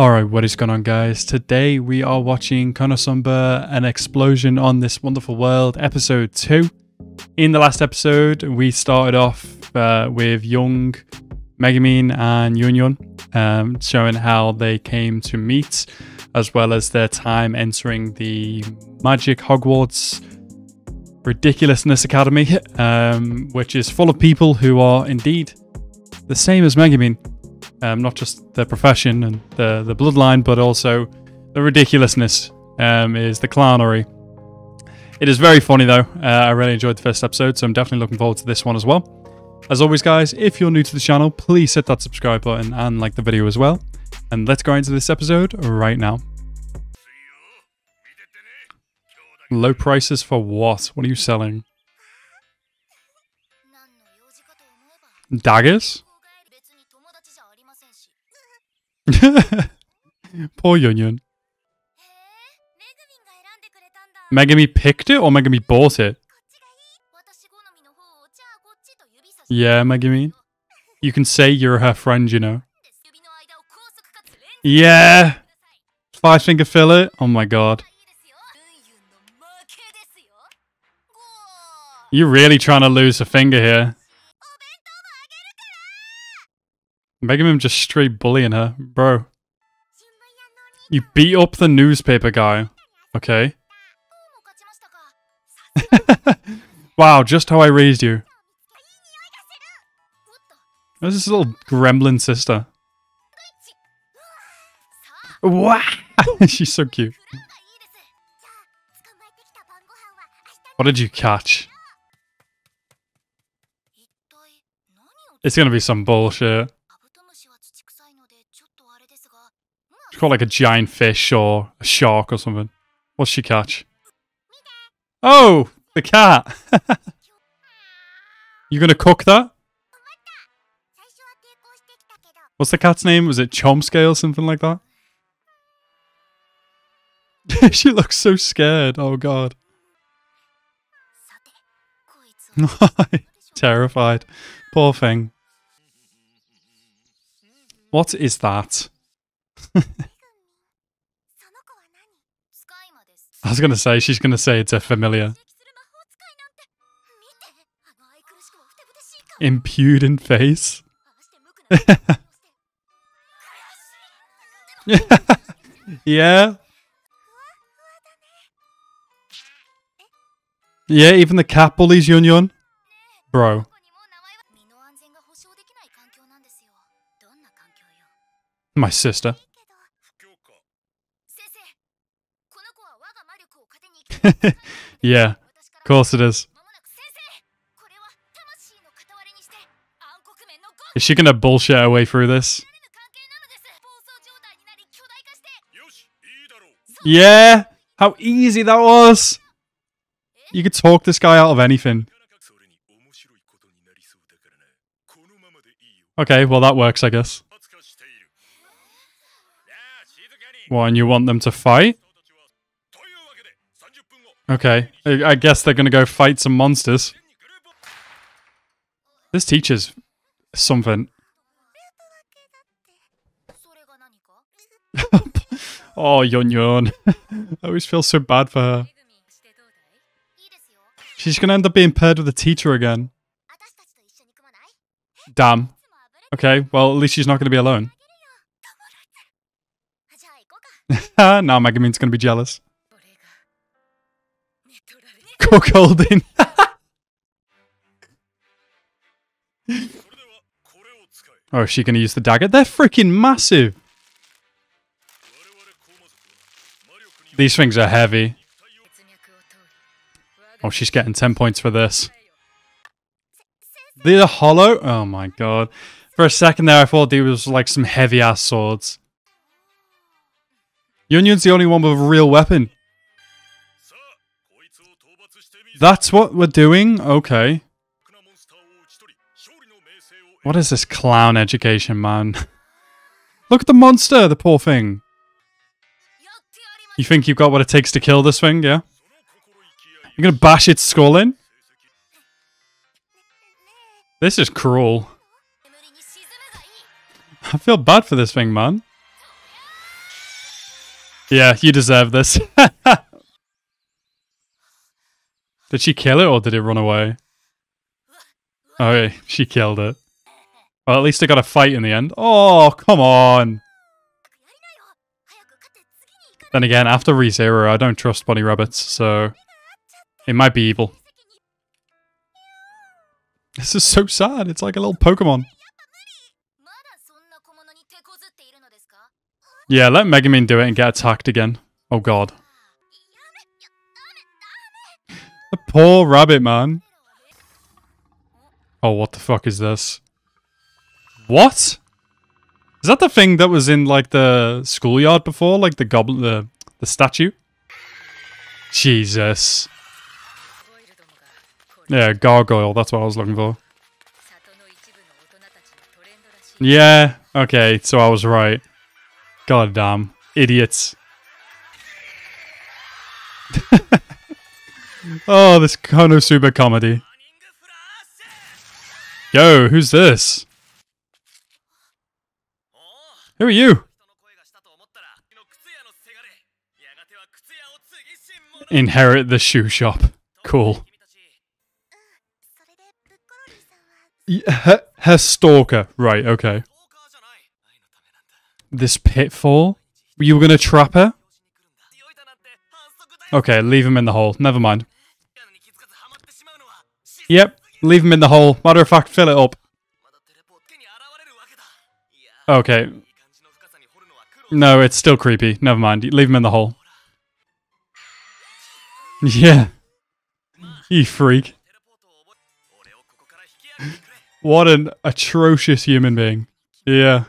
Alright, what is going on, guys? Today we are watching Konosuba, An Explosion on This Wonderful World, Episode 2. In the last episode, we started off with young Megumin and Yunyun, showing how they came to meet, as well as their time entering the Magic Hogwarts Ridiculousness Academy, which is full of people who are indeed the same as Megumin. Not just their profession and the bloodline, but also the ridiculousness is the clownery. It is very funny, though. I really enjoyed the first episode, so I'm definitely looking forward to this one as well. As always, guys, if you're new to the channel, please hit that subscribe button and like the video as well. And let's go into this episode right now. Low prices for what? What are you selling? Daggers? Poor Yunyun. Megumi picked it or Megumi bought it? Yeah, Megumi. You can say you're her friend, you know. Yeah! Five finger fillet? Oh my god. You're really trying to lose a finger here. Megumin just straight bullying her. Bro. You beat up the newspaper guy. Okay. Wow, just how I raised you. There's this little gremlin sister. Wow! She's so cute. What did you catch? It's gonna be some bullshit. She caught like a giant fish or a shark or something. What's she catch? Oh! The cat! You gonna cook that? What's the cat's name? Was it Chomsky or something like that? She looks so scared. Oh god. Terrified. Poor thing. What is that? I was gonna say, she's gonna say it's a familiar. Impudent face. Yeah. Yeah, even the cat bullies Yunyun. Bro. My sister. Yeah, of course it is. Is she gonna bullshit her way through this? Yeah! How easy that was! You could talk this guy out of anything. Okay, well that works, I guess. What, and you want them to fight? Okay, I guess they're gonna go fight some monsters. This teacher's something. Oh, Yunyun. I always feel so bad for her. She's gonna end up being paired with a teacher again. Damn. Okay, well, at least she's not gonna be alone. Now Megumin's gonna be jealous. Cook-holding. Oh, is she gonna use the dagger? They're freaking massive! These things are heavy. Oh, she's getting 10 points for this. They're hollow? Oh my god. For a second there, I thought these was like some heavy-ass swords. Yunyun's the only one with a real weapon. That's what we're doing? Okay. What is this clown education, man? Look at the monster, the poor thing. You think you've got what it takes to kill this thing, yeah? You're gonna bash its skull in? This is cruel. I feel bad for this thing, man. Yeah, you deserve this. Did she kill it or did it run away? Oh, she killed it. Well, at least I got a fight in the end. Oh, come on. Then again, after ReZero, I don't trust Bonnie Rabbits, so it might be evil. This is so sad. It's like a little Pokemon. Yeah, let Megumin do it and get attacked again. Oh god. The poor rabbit, man. Oh, what the fuck is this? What? Is that the thing that was in, like, the schoolyard before? Like, the goblin, the statue? Jesus. Yeah, gargoyle, that's what I was looking for. Yeah, okay, so I was right. God damn, idiots. Oh, this Konosuba comedy. Yo, who's this? Who are you? Inherit the shoe shop. Cool. Her stalker. Right, okay. This pitfall? You were gonna trap her? Okay, leave him in the hole. Never mind. Yep, leave him in the hole. Matter of fact, fill it up. Okay. No, it's still creepy. Never mind. Leave him in the hole. Yeah. You freak. What an atrocious human being. Yeah.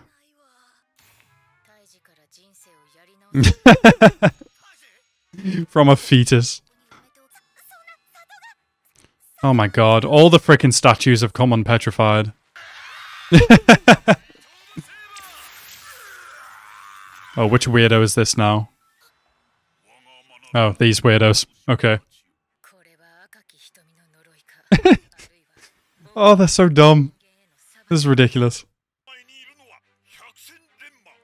From a fetus. Oh my god, all the freaking statues have come unpetrified. Oh, which weirdo is this now? Oh, these weirdos. Okay. Oh, they're so dumb. This is ridiculous.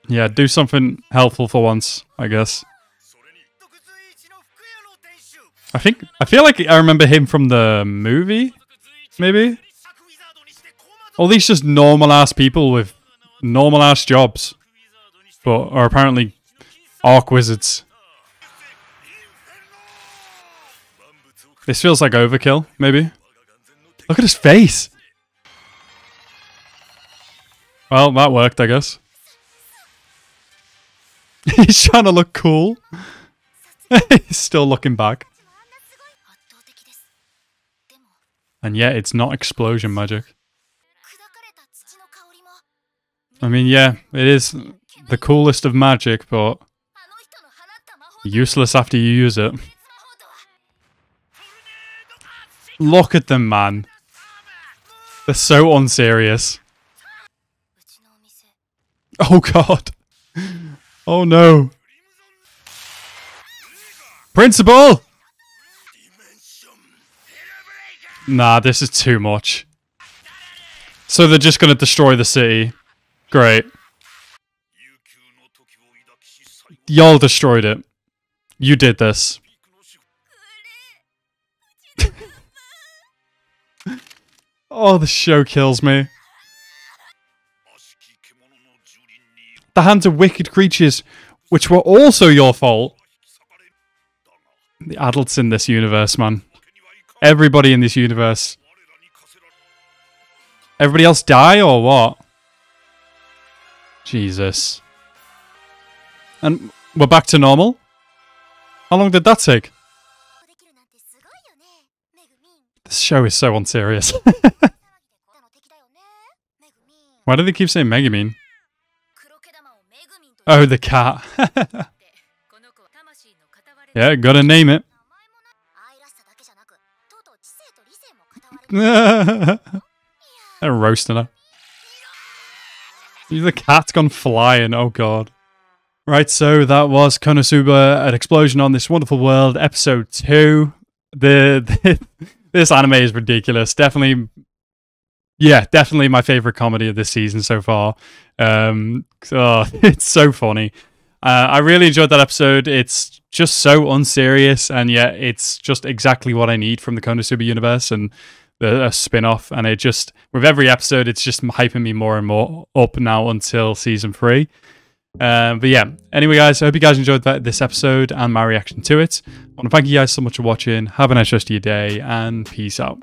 Yeah, do something helpful for once, I guess. I feel like I remember him from the movie, maybe? All these just normal-ass people with normal-ass jobs, but are apparently arc wizards. This feels like overkill, maybe? Look at his face! Well, that worked, I guess. He's trying to look cool. He's still looking back. And yet, it's not explosion magic. I mean, yeah, it is the coolest of magic, but useless after you use it. Look at them, man. They're so unserious. Oh, God. Oh no. Principal! Nah, this is too much. So they're just gonna destroy the city. Great. Y'all destroyed it. You did this. Oh, the show kills me. The hands of wicked creatures, which were also your fault. The adults in this universe, man. Everybody in this universe. Everybody else die or what? Jesus. And we're back to normal? How long did that take? This show is so unserious. Why do they keep saying Megumin? Oh, the cat. Yeah, gotta name it. They're roasting her. The cat's gone flying, oh god. Right, so that was Konosuba, An Explosion on This Wonderful World, episode 2. This anime is ridiculous. Definitely... Yeah, definitely my favorite comedy of this season so far. It's so funny. I really enjoyed that episode. It's just so unserious, and yet it's just exactly what I need from the Konosuba universe and a spin-off. And it just, with every episode, it's just hyping me more and more up now until season 3. But yeah, anyway guys, I hope you guys enjoyed this episode and my reaction to it. I want to thank you guys so much for watching. Have a nice rest of your day, and peace out.